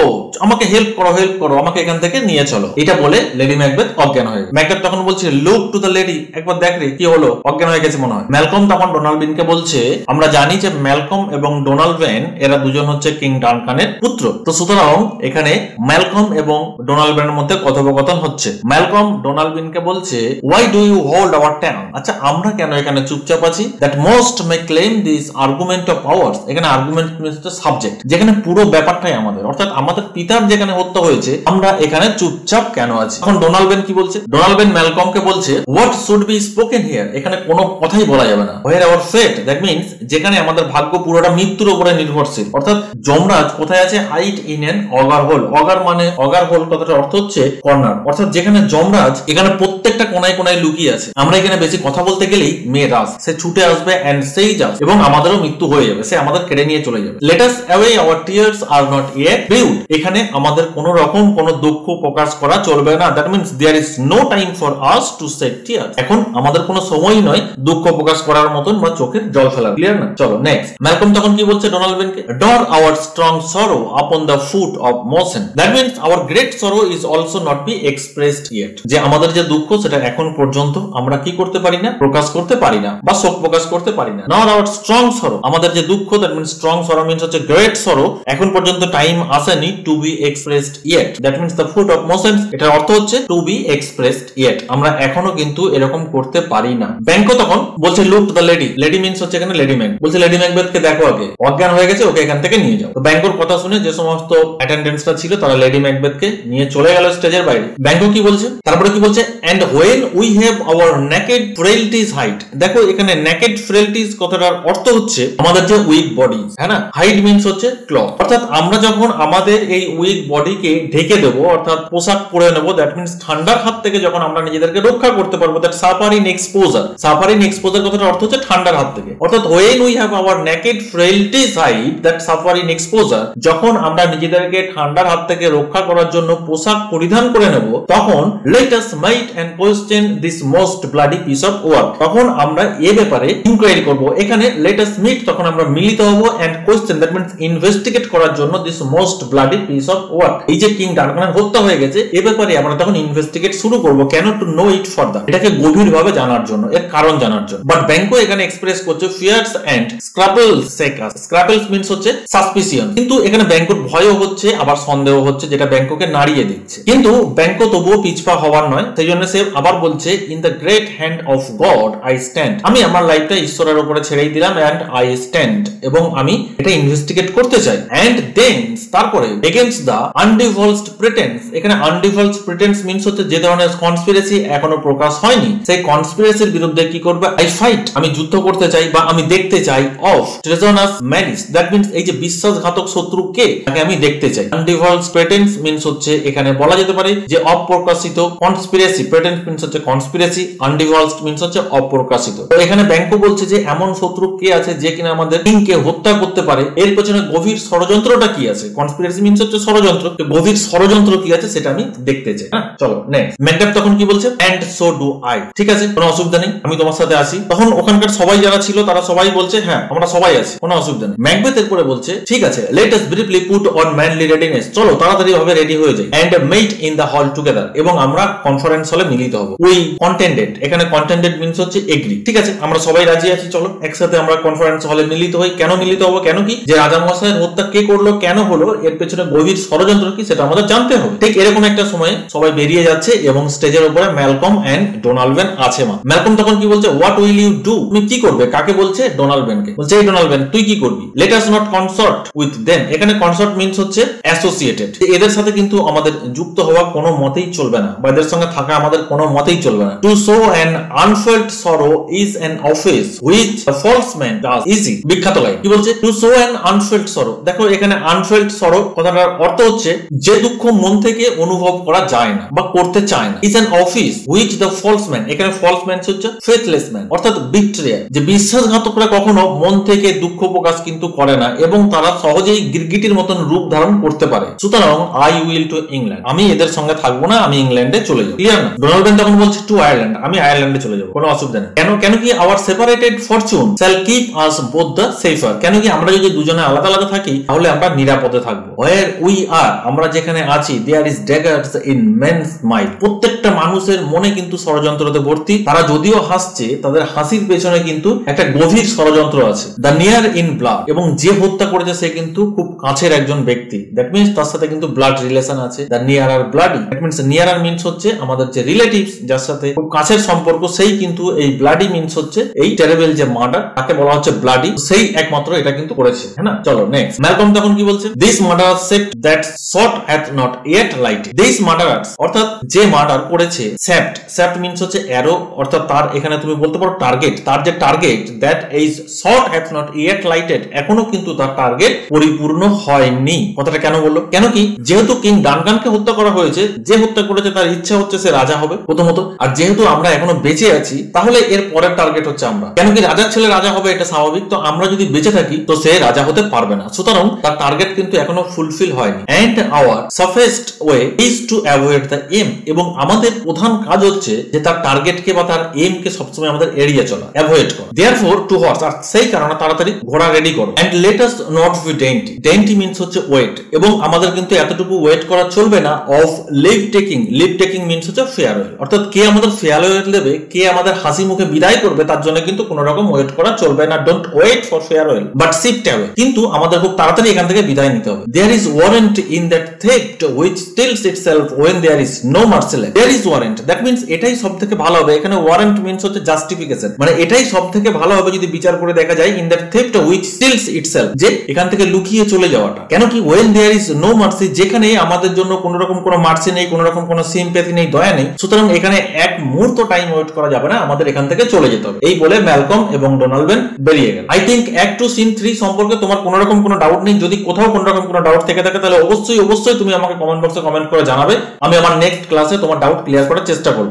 আমাকে হেল্প করো, হেল্প করো, আমাকে এখান থেকে নিয়ে চলো। এটা বলে লেডি ম্যাকবেথ অজ্ঞান হয়ে গেছে। ম্যাকবেথ তখন বলছে লুক টু দ্য লেডি, একবার দেখ রে কি হলো, অজ্ঞান হয়ে গেছে মনে হয়। ম্যালকম তখন ডোনাল্ডবেনকে বলছে, আমরা জানি যে ম্যালকম এবং ডোনাল্ডবেন এরা দুজন হচ্ছে কিং ডানকানের পুত্র, তো সুতরাং এখানে ম্যালকম এবং ডোনাল্ডবেনের মধ্যে কথোপকথন হচ্ছে। ম্যালকম ডোনাল্ডবেনকে বলছে, why do you hold our tongue, আচ্ছা আমরা কেন এখানে চুপচাপ আছি? That most may claim this argument of ours, এখানে আর্গুমেন্ট মিন্স দ্য সাবজেক্ট, যেখানে পুরো ব্যাপারটাই আমাদের, অর্থাৎ আমাদের পিতার যেখানে হত্যা হয়েছে আমরা এখানে চুপচাপ কেন আছি? এখন ডোনাল্ডবেন কি বলছে? ডোনাল্ডবেন ম্যালকমকে বলছে, what should be spoken here, এখানে কোনো কথাই বলা যাবে না। Where our fate, that means যেখানে আমাদের ভাগ্য পুরোটা মৃত্যুর উপরে নির্ভরশীল, অর্থাৎ যমরাজ কোথায় আছে? Hide in an auger hole, auger মানে অগার হোল কথাটার অর্থ হচ্ছে কর্নার, অর্থাৎ যেখানে যমরাজ এখানে প্রত্যেকটা কোনায় কোনায় লুকিয়ে আছে। আমরা এখানে বেশি কথা বলতে গেলেই মেয়ে রাজ সে ছুটে আসবে, এন্ড সেই যাস এবং আমাদেরও মৃত্যু হয়ে যাবে, সে আমাদের কেড়ে নিয়ে চলে যাবে। Let us away our tears are not yet brewed, এখানে আমাদের কোন রকম কোন দুঃখ প্রকাশ করা চলবে না। That means there is no time for us to set tears, এখন আমাদের কোনো সময় নয় দুঃখ প্রকাশ করার মতন বা চোখের জল ফেলার, ক্লিয়ার না? চলো নেক্সট। ম্যালকম তখন কি বলছে ডোনাল্ডবেনকে? ডর hour strong sorrow upon the foot of motion, that means our great sorrow is also not be expressed yet, যে আমাদের যে দুঃখ সেটা এখন পর্যন্ত আমরা কি করতে পারি না, প্রকাশ করতে পারি না বা শোক প্রকাশ করতে পারি না। নট আওয়ার স্ট্রং সরো, আমাদের যে দুঃখ, that means strong sorrow means হচ্ছে গ্রেট সরো, এখন পর্যন্ত টাইম আসেনি to be expressed yet, that means the foot of motion, এটার অর্থ হচ্ছে টু বি এক্সপ্রেসড ইয়েট, আমরা এখনো কিন্তু এরকম করতে পারি না। ব্যাংকো তখন বলছে look to the lady, lady means হচ্ছে এখানে লেডি ম্যাক, বলছে লেডি ম্যাকবেথকে দেখো আগে, অজ্ঞান হয়ে গেছে, ওকে এখান থেকে নিয়ে যাও। তো ব্যাংকোর কথা শুনে যে সমস্ত অ্যাটেন্ডেন্টসরা ছিল তারা লেডি ম্যাকবেথকে নিয়ে চলে গেল স্টেজের বাইরে। ব্যাংকো কি বলছে? তারপরে কি বলছে? And when we have our naked frailties hide, দেখো এখানে নেকেড ফ্রেলটিজ কথাটার অর্থ হচ্ছে আমাদের যে উইক বডি, হ্যাঁ না, হাইড মিন্স হচ্ছে ক্লথ, অর্থাৎ আমরা যখন আমাদের এই উইক বডিকে ঢেকে দেবো, অর্থাৎ পোশাক পরে নেবো, দ্যাট মিন্স ঠান্ডার হাত থেকে যখন আমরা নিজেদেরকে রক্ষা করতে পারবো, that suffering exposure, suffering exposure কথাটার অর্থ হচ্ছে ঠান্ডার হাত থেকে, অর্থাৎ when we have our naked frailties hide that suffering exposure, যখন আমরা নিজেদেরকে ঠান্ডার হাত থেকে রক্ষা করার জন্য পোশাক পরিধান করে নেব, তখন let us mite and question this most bloody piece of work, তখন আমরা এই ব্যাপারে ইনকোয়ারি করব। এখানে লেট আস মিট তখন আমরা মিলিত হব, and question that means investigate করার জন্য this most bloody piece of work, এই যে কিং ডানকানের হত্যা হয়ে গেছে এই ব্যাপারে আমরা তখন ইনভেস্টিগেট শুরু করব, কেন? টু নো ইট ফার্দার, এটাকে গভীরভাবে জানার জন্য, এর কারণ জানার জন্য। বাট ব্যাংকো এখানে এক্সপ্রেস করছে fears and scruples shake us, scruples means হচ্ছে সাসপিসিয়ন, কিন্তু এখানে ব্যাংকোর ভয়ও হচ্ছে আবার সন্দেহ হচ্ছে, যেটা ব্যাংকোকে নাড়িয়ে দিচ্ছে, কিন্তু ব্যাংকো তবুও পিছপা হওয়ার নয়, সেই জন্য সে আবার বলছে in the great hand of God I stand, আমি আমার লাইফটা ঈশ্বরের উপরে ছেড়েই দিলাম, এন্ড আই স্ট্যান্ড, এবং আমি এটা ইনভেস্টিগেট করতে চাই। এন্ড দেন, তারপরে এগেইনস্ট দ্য আনডিভলসড প্রিটেন্স, এখানে আনডিভলসড প্রিটেন্স মিন্স হচ্ছে যে ধরনের কনস্পিরেসি এখনো প্রকাশ হয়নি, সেই কনস্পিরেসির বিরুদ্ধে কি করবে? আই ফাইট, আমি যুদ্ধ করতে চাই বা আমি দেখতে চাই, of treasonous malice, that means এই যে বিশ্বাসঘাতক শত্রু কে, তাকে আমি দেখতে চাই। আনডিভলসড প্রিটেন্স মিন্স হচ্ছে এখানে বলা যেতে পারে যে অপ্রকাশিত কনস্পিরেসি, প্রিটেন্স মিন্স হচ্ছে কনস্পিরেসি, আনডিভলসড মিন্স হচ্ছে অপ্রকাশিত। তো এখানে ব্যাংকো বলছে যে এমন শত্রু কে আছে যে কিনা আমাদের কিংকে হত্যা করতে পারে, এর পেছনে গভীর ষড়যন্ত্রটা কি আছে? কনস্পিরেসি মিন্স হচ্ছে ষড়যন্ত্র, গভীর ষড়যন্ত্র কি আছে সেটা আমি দেখতে চাই। চলো নেক্সট। ম্যাকডাফ তখন কি বলছে? এন্ড সো ডু আই, ঠিক আছে কোনো অসুবিধা নেই, আমি তোমার সাথে আছি। তখন ওখানকার সবাই যারা ছিল তারা সবাই বলছে হ্যাঁ আমরা সবাই আছি, কোনো অসুবিধা নেই। ম্যাকবেথ এরপরে বলছে ঠিক আছে, let us briefly put on manly readiness, চলো তাড়াতাড়ি ভাবে রেডি হয়ে যাই। And meet in the hall together, এবং আমরা কনফারেন্স হলে মিলিত হব। উই কন্টেন্ডেড, এখানে কন্টেন্ডেড মিন্স হচ্ছে এগ্রি, ঠিক আছে আমরা সবাই রাজি আছি, চলো একসাথে আমরা কনফারেন্স হলে মিলিত হই। কেন মিলিত হবো? কেন কি যে রাজা মশাইয়ের হত্যা কে করলো, কেন হলো, এর পেছনে গভীর ষড়যন্ত্র কি সেটা আমাদের জানতে হবে। ঠিক এরকম একটা সময়ে সবাই বেরিয়ে যাচ্ছে এবং স্টেজের উপরে ম্যালকম এন্ড ডোনাল্ডবেন আছে। ম্যালকম তখন কি বলছে? হোয়াট উইল ইউ ডু, তুমি কি করবে? কাকে বলছে? ডোনাল্ডবেনকে। বলছে এই ডোনাল্ডবেন তুই কি করবি? Let us not consort with them, এখানে কনসার্ট মিন্স হচ্ছে অ্যাসোসিয়েটেড, এদের সাথে কিন্তু আমাদের যুক্ত হওয়া কোনো মতেই চলবে না বা এদের সঙ্গে থাকা আমাদের কোনো মতেই চলবে না। To show an unfelt sorrow is an offence which a false man does easy, বিখ্যাত লাইন। কি বলছে? টু শো অ্যান আনফেল্ট সরো, দেখো এখানে আনফেল্ট সরো কথাটার অর্থ হচ্ছে যে দুঃখ মন থেকে অনুভব করা যায় না বা করতে চায় না। Is an offence which the false man, এখানে ফলস ম্যান হচ্ছে ফেথলেস ম্যান, অর্থাৎ বিট্রেয়ার, যে বিশ্বাসঘাতকরা কখনো মন থেকে দুঃখ প্রকাশ किन्तु करे ना एवं तारा सहजे गिरगिटिर मतन रूप धारण करते पारे। सुतरां आई विल टू इंग्लैंड, आमी एदेर संगे थाकबो ना, आमी इंग्लैंडे चले যাব। क्लियर ना? ডোনালবেন তখন বলছে টু আয়ারল্যান্ড, আমি আয়ারল্যান্ডে চলে যাব, কোনো অসুবিধা নেই। কেন কি our separated fortune shall keep us both the safer, কেন কি আমরা যদি দুজনে আলাদা আলাদা থাকি তাহলে আমরা নিরাপদে থাকব। ওয়্যার উই আর, আমরা যেখানে আছি, there is daggers in men's mind, প্রত্যেকটা মানুষের মনে কিন্তু ষড়যন্ত্রতে ভর্তি। তারা যদিও হাসছে, তাদের হাসির পেছনে কিন্তু একটা গভীর ষড়যন্ত্র আছে। দ্য নিয়ার ইন ব্লাড, এবং যে হত্যা করেছে সে কিন্তু খুব কাছের একজন ব্যক্তি, দ্যাট মিন্স তার সাথে কিন্তু ব্লাড রিলেশন আছে। The near R bloody, that means nearer means হচ্ছে আমাদের যে রিলেটিভস, যার সাথে খুব কাছের সম্পর্ক, সেই কিন্তু এই ব্লাডি মিন্স হচ্ছে এই টেরিবল যে মার্ডার, তাকে বলা হচ্ছে ব্লাডি, সেই একমাত্র এটা কিন্তু করেছে, হ্যাঁ না? চলো নেক্সট। ম্যালকম তখন কি বলছে? This murder shaft that shot had not yet lighted, this murder, অর্থাৎ যে মার্ডার করেছে, সেপ্ট, সেপ্ট মিন্স হচ্ছে অ্যারো, অর্থাৎ তার এখানে তুমি বলতে পারো টার্গেট, তার যে target, that is shot had not yet lighted, এখনো কিন্তু তার টার্গেট পরিপূর্ণ হয়নি। কথাটা কেন বললো? কেন কি যেহেতু কিং ডানকানকে হত্যা করা হয়েছে, যে হত্যা করেছে তার ইচ্ছা হচ্ছে সে রাজা হবে প্রথমত, আর যেহেতু আমরা এখনো বেঁচে আছি তাহলে এর পরের টার্গেট হচ্ছে আমরা। কেন কি রাজার ছেলে রাজা হবে এটা স্বাভাবিক, তো আমরা যদি বেঁচে থাকি তো সে রাজা হতে পারবে না, সুতরাং তার টার্গেট কিন্তু এখনো ফুলফিল হয়নি। And our safest way is to avoid the aim, এবং আমাদের প্রধান কাজ হচ্ছে যে তার টার্গেটকে বা তার এম কে সবসময় আমাদের এড়িয়ে চলা, অ্যাভয়েড করা। দেয়ারফর টু হর্স, আর সেই কারণে তাড়াতাড়ি ঘোড়া রেডি করো। And let us not be dainty, dainty means হচ্ছে ওয়েট, এবং আমাদের কিন্তু এতটুকু ওয়েট করা চলবে না। Of leave taking, leave taking means হচ্ছে ফেয়ারওয়েল, অর্থাৎ কে আমাদের ফেয়ারওয়েল দেবে, কে আমাদের হাসি মুখে বিদায় করবে, তার জন্য কিন্তু কোন রকম ওয়েট করা চলবে না। Don't wait for farewell but shift away, কিন্তু আমাদের খুব তাড়াতাড়ি এখান থেকে বিদায় নিতে হবে। There is warrant in that theft which steals itself when there is no merciless, there is warrant, that means এটাই সব থেকে ভালো হবে। এখানে ওয়ারেন্ট মিন্স হচ্ছে জাস্টিফিকেশন, মানে এটাই সব থেকে ভালো হবে যদি বিচার করে দেখা যায়। In that theft which steals itself, যে এখান থেকে লুকিয়ে চলে যাওয়াটা, কেন কি when there is no mercy, যেখানে আমাদের জন্য কোন রকম কোনো মার্সি নেই, কোন রকম কোনো সিম্প্যাথি নেই, দয়া নেই, সুতরাং এখানে এক মুহূর্ত টাইম ওয়েট করা যাবে না, আমাদের এখান থেকে চলে যেতে হবে। এই বলে ম্যালকম এবং ডোনালবেন বেরিয়ে গেল। I think act two scene 3 সম্পর্কে তোমার কোন রকম কোনো ডাউট নেই, যদি কোথাও কোন রকম কোনো ডাউট থেকে থাকে তাহলে অবশ্যই অবশ্যই তুমি আমাকে কমেন্ট বক্সে কমেন্ট করে জানাবে, আমি আমার নেক্সট ক্লাসে তোমার ডাউট ক্লিয়ার করার চেষ্টা করব।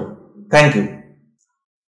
Thank you.